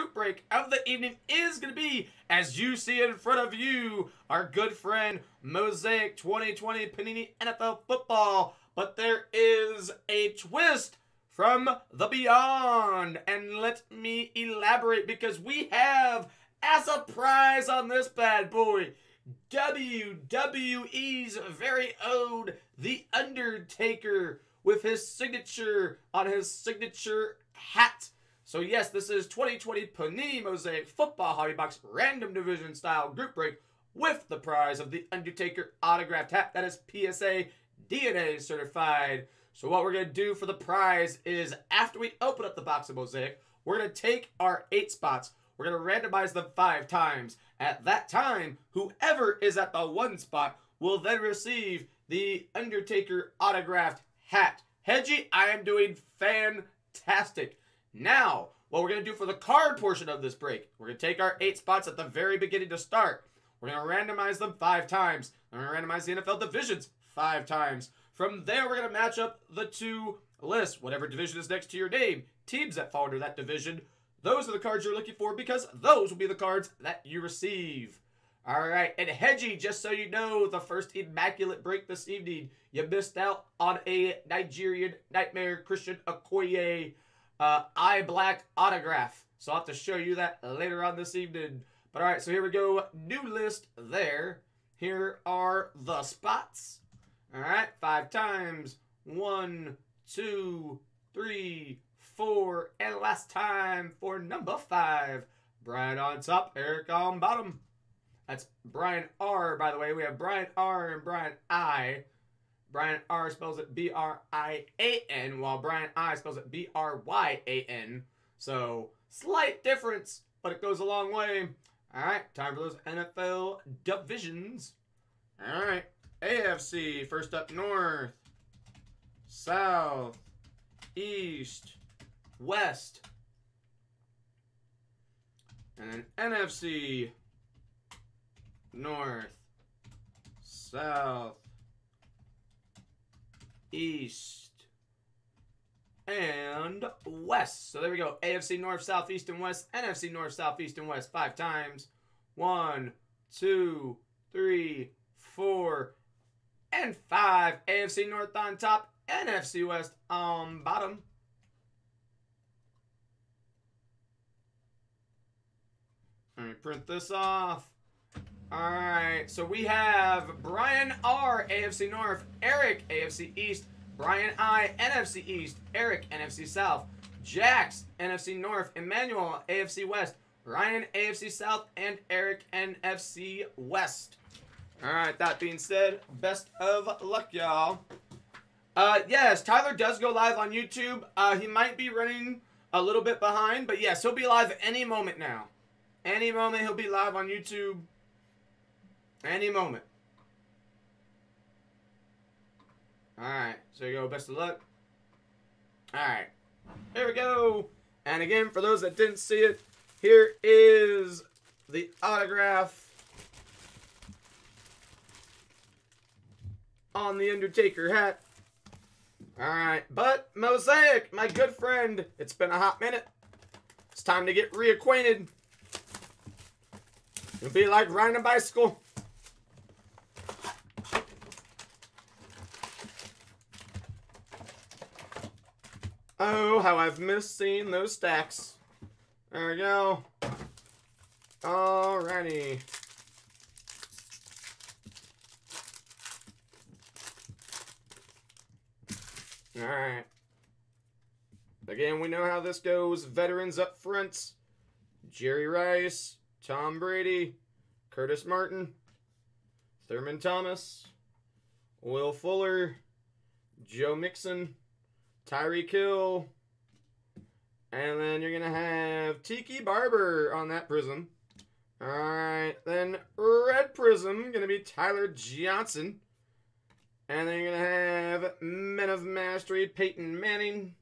group break of the evening is going to be, as you see in front of you, our good friend Mosaic 2020 Panini NFL Football. But there is a twist from the beyond, and let me elaborate, because we have, as a prize on this bad boy, WWE's very own The Undertaker with his signature on his signature hat. So yes, this is 2020 Panini Mosaic Football Hobby Box Random Division Style Group Break with the prize of The Undertaker autographed hat. That is PSA DNA certified. So what we're going to do for the prize is, after we open up the box of Mosaic, we're going to take our 8 spots. We're going to randomize them 5 times. At that time, whoever is at the 1 spot will then receive the Undertaker autographed hat. Hedgie, I am doing fantastic. Now, what we're going to do for the card portion of this break, we're going to take our 8 spots at the very beginning to start. We're going to randomize them 5 times. We're going to randomize the NFL divisions 5 times. From there, we're going to match up the 2 lists. Whatever division is next to your name, teams that fall under that division, those are the cards you're looking for, because those will be the cards that you receive. All right, and Hedgie, just so you know, the first immaculate break this evening, you missed out on a Nigerian nightmare Christian Okoye eye black autograph. So I'll have to show you that later on this evening. But all right, so here we go. New list there. Here are the spots. All right, 5 times. 1, 2, 3, 4, and last time for number 5. Brian on top, Eric on bottom. That's Brian R, by the way. We have Brian R and Brian I. Brian R spells it B-R-I-A-N, while Brian I spells it B-R-Y-A-N. So, slight difference, but it goes a long way. All right, time for those NFL divisions. All right, AFC, first up, north, south, east, west, and then NFC, north, south, east, and west. So there we go. AFC, north, south, east, and west. NFC, north, south, east, and west 5 times. 1, 2, 3, 4, and 5. AFC, north on top. NFC West on bottom. Let me print this off. Alright, so we have Brian R, AFC North, Eric, AFC East, Brian I, NFC East, Eric, NFC South, Jax, NFC North, Emmanuel, AFC West, Ryan, AFC South, and Eric, NFC West. Alright, that being said, best of luck, y'all. Yes, Tyler does go live on YouTube. He might be running a little bit behind, but yes, he'll be live any moment now. Any moment he'll be live on YouTube. Any moment. Alright, so you go, best of luck. Alright, here we go. And again, for those that didn't see it, here is the autograph on the Undertaker hat. Alright, but Mosaic, my good friend, it's been a hot minute. It's time to get reacquainted. It'll be like riding a bicycle. Oh, how I've missed seeing those stacks. There we go. Alrighty. All right. Again, we know how this goes. Veterans up front. Jerry Rice, Tom Brady, Curtis Martin, Thurman Thomas, Will Fuller, Joe Mixon, Tyreek Hill, and then you're going to have Tiki Barber on that prism. All right. Then red prism, going to be Tyler Johnson. And then you're going to have Men of Mastery, Peyton Manning.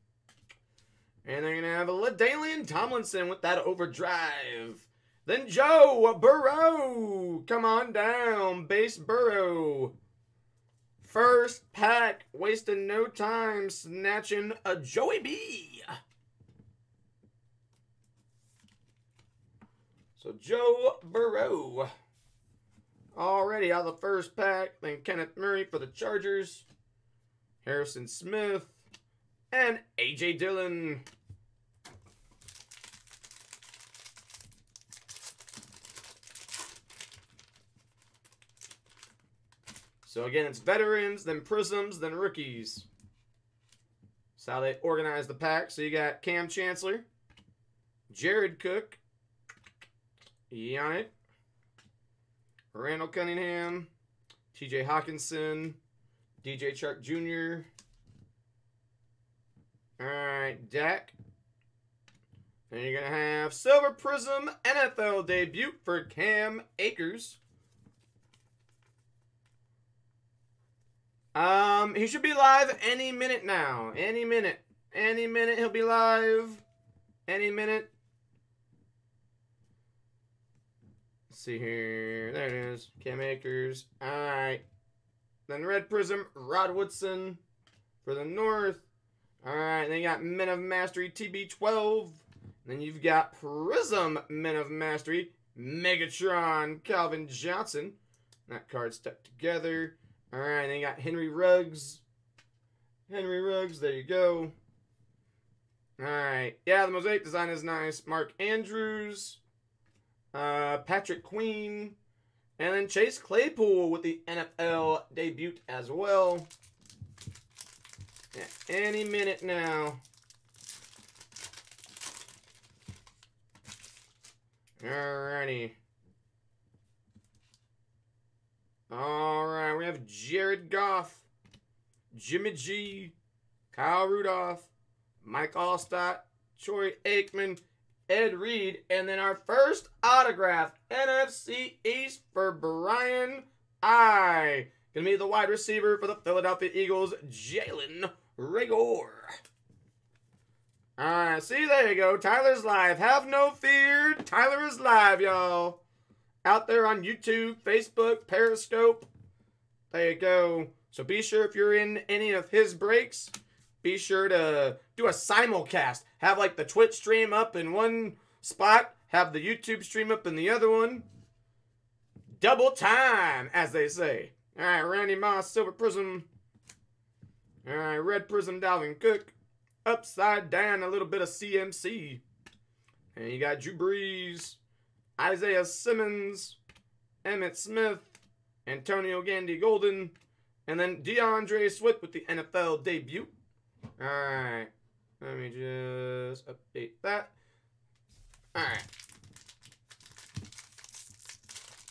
And then you're going to have LaDainian Tomlinson with that overdrive. Then Joe Burrow. Come on down. Base Burrow. First pack. Wasting no time. Snatching a Joey B. So Joe Burrow already out of the first pack. Then Kenneth Murray for the Chargers. Harrison Smith. And A.J. Dillon. So again, it's veterans, then prisms, then rookies. That's how they organize the pack. So you got Cam Chancellor, Jared Cook, Yannick, Randall Cunningham, T.J. Hockenson, DJ Chark Jr. All right, Dak. And you're going to have Silver Prism NFL debut for Cam Akers. He should be live any minute now. Any minute. Any minute he'll be live. Any minute. Let's see here. There it is. Cam Akers. All right. Then Red Prism, Rod Woodson for the North. All right, and then you got Men of Mastery, TB12. And then you've got Prism, Men of Mastery, Megatron, Calvin Johnson. That card stuck together. All right, and then you got Henry Ruggs. Henry Ruggs, there you go. All right, yeah, the Mosaic design is nice. Mark Andrews, Patrick Queen, and then Chase Claypool with the NFL debut as well. Any minute now. Alrighty. Alright, we have Jared Goff, Jimmy G, Kyle Rudolph, Mike Allstott, Troy Aikman, Ed Reed, and then our first autograph, NFC East for Brian I. Gonna be the wide receiver for the Philadelphia Eagles, Jalen Rigor. Alright, see, there you go. Tyler's live. Have no fear. Tyler is live, y'all. Out there on YouTube, Facebook, Periscope. There you go. So be sure if you're in any of his breaks, be sure to do a simulcast. Have like the Twitch stream up in one spot. Have the YouTube stream up in the other one. Double time, as they say. Alright, Randy Moss, Silver Prism. All right, Red Prism, Dalvin Cook. Upside down, a little bit of CMC. And you got Drew Brees, Isaiah Simmons, Emmett Smith, Antonio Gandy-Golden, and then DeAndre Swift with the NFL debut. All right, let me just update that. All right.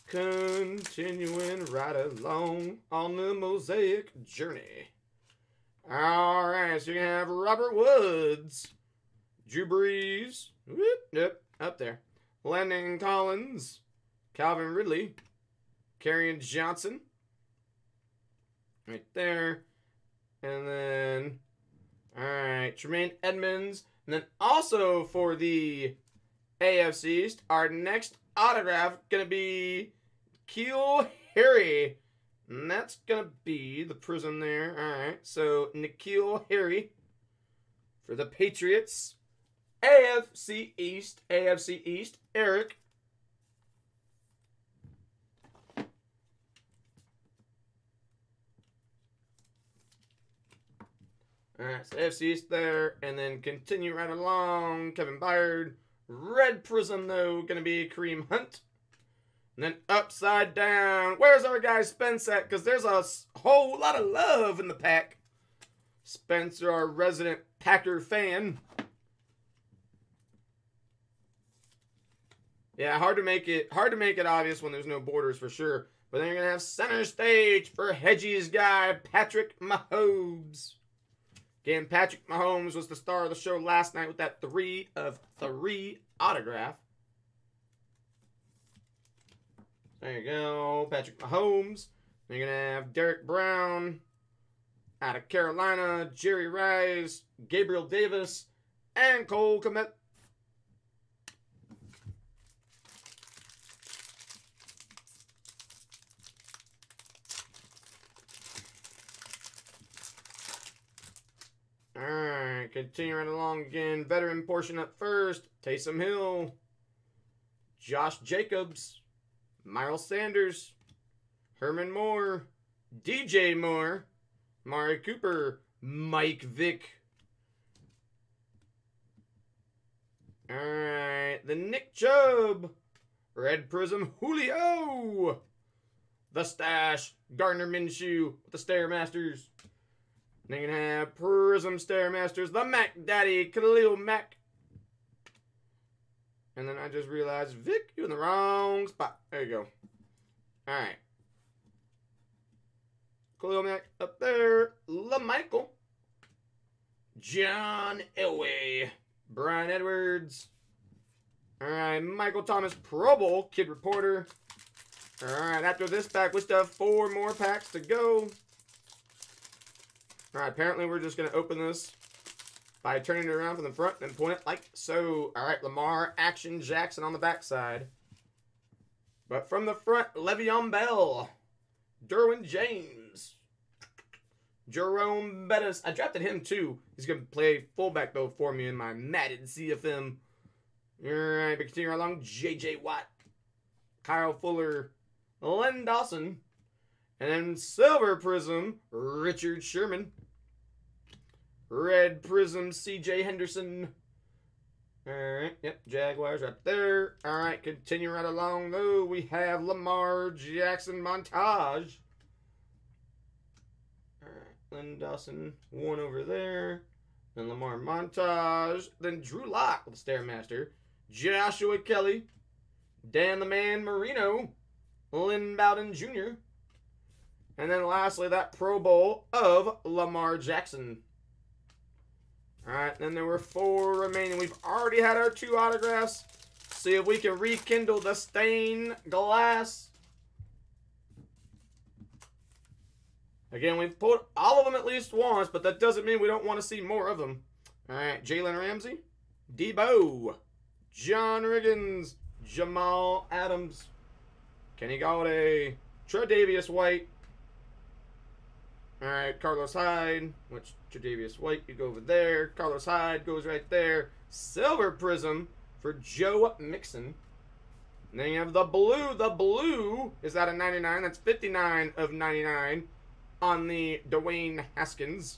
Continuing right along on the Mosaic journey. All right, so you're going to have Robert Woods, Drew Brees, up there, Landon Collins, Calvin Ridley, Kerryon Johnson, right there, and then, all right, Tremaine Edmonds, and then also for the AFC East, our next autograph going to be N'Keal Harry. And that's going to be the prism there. All right. So, N'Keal Harry for the Patriots. AFC East. AFC East. Eric. All right. So, AFC East there. And then continue right along. Kevin Byard. Red prism, though, going to be Kareem Hunt. And then upside down. Where's our guy Spence at? Because there's a whole lot of love in the pack. Spencer, our resident Packer fan. Yeah, hard to make it obvious when there's no borders for sure. But then you're gonna have center stage for Hedges guy, Patrick Mahomes. Again, Patrick Mahomes was the star of the show last night with that 3/3 autograph. There you go, Patrick Mahomes. You're going to have Derek Brown out of Carolina, Jerry Rice, Gabriel Davis, and Cole Kmet. All right, continuing along again. Veteran portion up first. Taysom Hill, Josh Jacobs, Miles Sanders, Herman Moore, DJ Moore, Mari Cooper, Mike Vick. All right, the Nick Chubb, Red Prism, Julio, the Stash, Gardner Minshew, with the Stairmasters. Then you can have Prism Stairmasters, the Mac Daddy, Khalil Mack. And then I just realized, Vic, you're in the wrong spot. There you go. All right. Khalil Mack up there. LaMichael. John Elway. Brian Edwards. All right. Michael Thomas, Pro Bowl, Kid Reporter. All right. After this pack, we still have 4 more packs to go. All right. Apparently, we're just going to open this by turning it around from the front and point it like so. All right, Lamar, Action Jackson on the backside. But from the front, Le'Veon Bell, Derwin James, Jerome Bettis. I drafted him too. He's going to play fullback though for me in my matted CFM. All right, we continue along. J.J. Watt, Kyle Fuller, Len Dawson, and then Silver Prism, Richard Sherman. Red Prism, C.J. Henderson. All right, yep, Jaguars right there. All right, continue right along, though. We have Lamar Jackson Montage. All right, Len Dawson, one over there. Then Lamar Montage. Then Drew Lock with the Stairmaster. Joshua Kelly. Dan the Man Marino. Lynn Bowden Jr. And then lastly, that Pro Bowl of Lamar Jackson. All right, then there were 4 remaining. We've already had our 2 autographs. See if we can rekindle the stained glass. Again, we've pulled all of them at least once, but that doesn't mean we don't want to see more of them. All right, Jalen Ramsey, Debo, John Riggins, Jamal Adams, Kenny Galladay, Tre'Davious White. All right, Carlos Hyde, which Tre'Davious White, you go over there. Carlos Hyde goes right there. Silver Prism for Joe Mixon. And then you have the blue. The blue is out of 99. That's 59 of 99 on the Dwayne Haskins.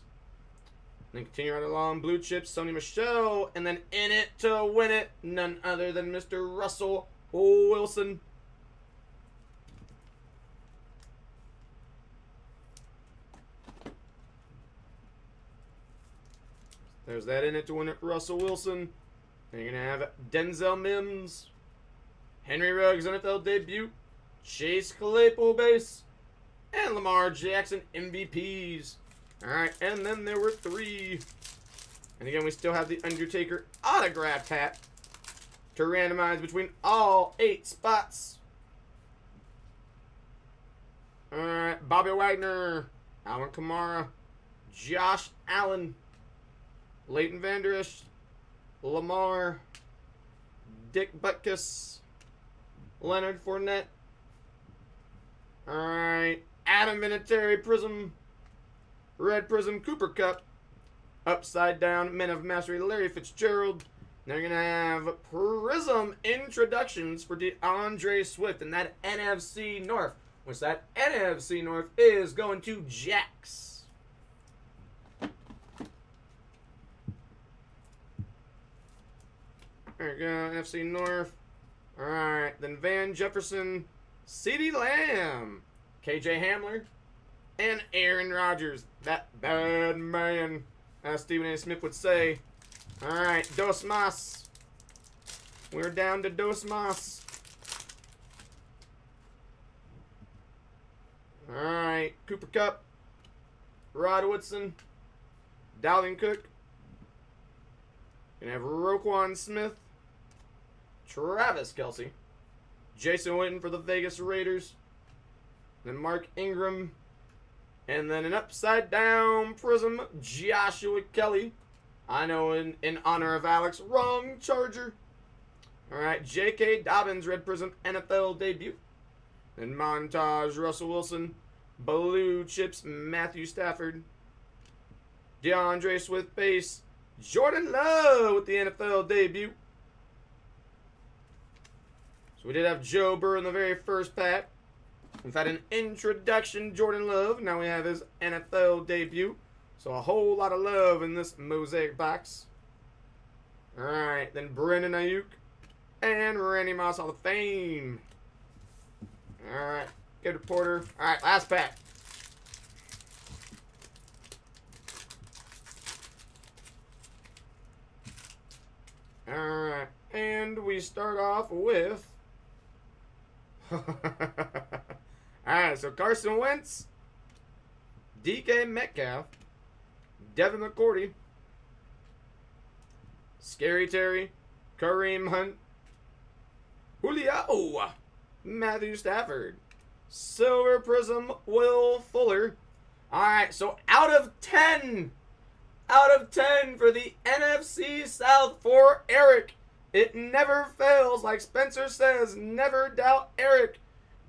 And then continue right along. Blue chips, Sony Michel. And then in it to win it, none other than Mr. Russell Wilson. There's that in it to win it for Russell Wilson. Then you're going to have Denzel Mims. Henry Ruggs, NFL debut. Chase Claypool base. And Lamar Jackson MVPs. All right, and then there were 3. And again, we still have the Undertaker autographed hat to randomize between all 8 spots. All right, Bobby Wagner, Alvin Kamara, Josh Allen, Leighton Vander Esch, Lamar, Dick Butkus, Leonard Fournette. All right, Adam Vinatieri Prism, Red Prism, Cooper Cup, Upside Down, Men of Mastery, Larry Fitzgerald. Now you're gonna have Prism Introductions for DeAndre Swift and that NFC North, which that NFC North is going to Jax. There we go, NFC North. All right, then Van Jefferson, CeeDee Lamb, KJ Hamler, and Aaron Rodgers. That bad man, as Stephen A. Smith would say. All right, Dos Mas. We're down to Dos Mas. All right, Cooper Kupp, Rod Woodson, Dalvin Cook. Gonna have Roquan Smith, Travis Kelce, Jason Witten for the Vegas Raiders, then Mark Ingram, and then an upside down prism, Joshua Kelly. I know, in honor of Alex, wrong Charger. All right, J.K. Dobbins, Red Prism, NFL debut. Then Montage, Russell Wilson, Blue Chips, Matthew Stafford, DeAndre Swift base, Jordan Love with the NFL debut. So we did have Joe Burrow in the very first pack. We've had an introduction, Jordan Love. Now we have his NFL debut. So a whole lot of love in this mosaic box. All right, then Brandon Ayuk and Randy Moss Hall of Fame. All right, good reporter. All right, last pack. All right, and we start off with... All right, so Carson Wentz, DK Metcalf, Devin McCourty, Scary Terry, Kareem Hunt, Julio, Matthew Stafford, Silver Prism, Will Fuller. All right, so out of 10 for the NFC South for Eric. It never fails. Like Spencer says, never doubt Eric.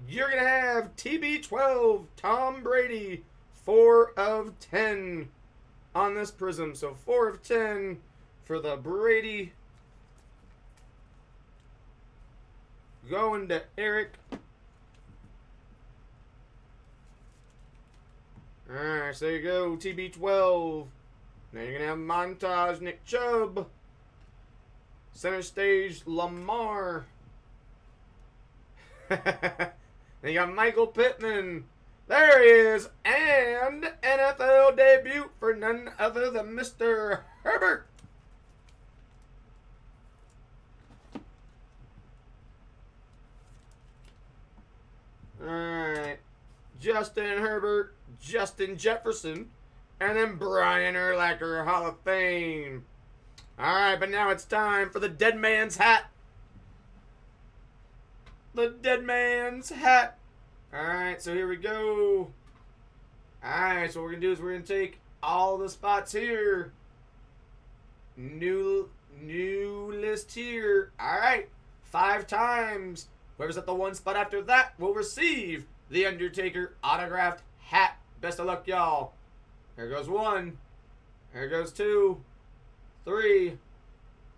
You're going to have TB12, Tom Brady, 4 of 10 on this prism. So 4 of 10 for the Brady. Going to Eric. All right, so there you go, TB12. Now you're going to have Montage, Nick Chubb. Center stage, Lamar. Then you got Michael Pittman. There he is. And NFL debut for none other than Mr. Herbert. All right. Justin Herbert, Justin Jefferson, and then Brian Urlacher, Hall of Fame. All right, but now it's time for the dead man's hat. The dead man's hat. All right, so here we go. All right, so what we're going to do is we're going to take all the spots here. New list here. All right, 5 times. Whoever's at the one spot after that will receive the Undertaker autographed hat. Best of luck, y'all. Here goes 1. Here goes 2. 3,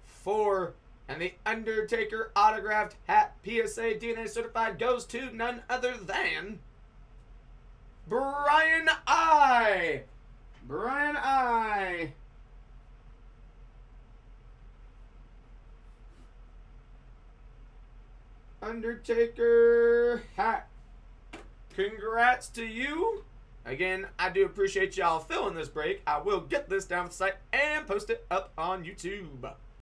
4, and the Undertaker autographed hat, PSA DNA certified, goes to none other than Brian I. Brian I. Undertaker hat. Congrats to you. Again, I do appreciate y'all filling this break. I will get this down the site and post it up on YouTube.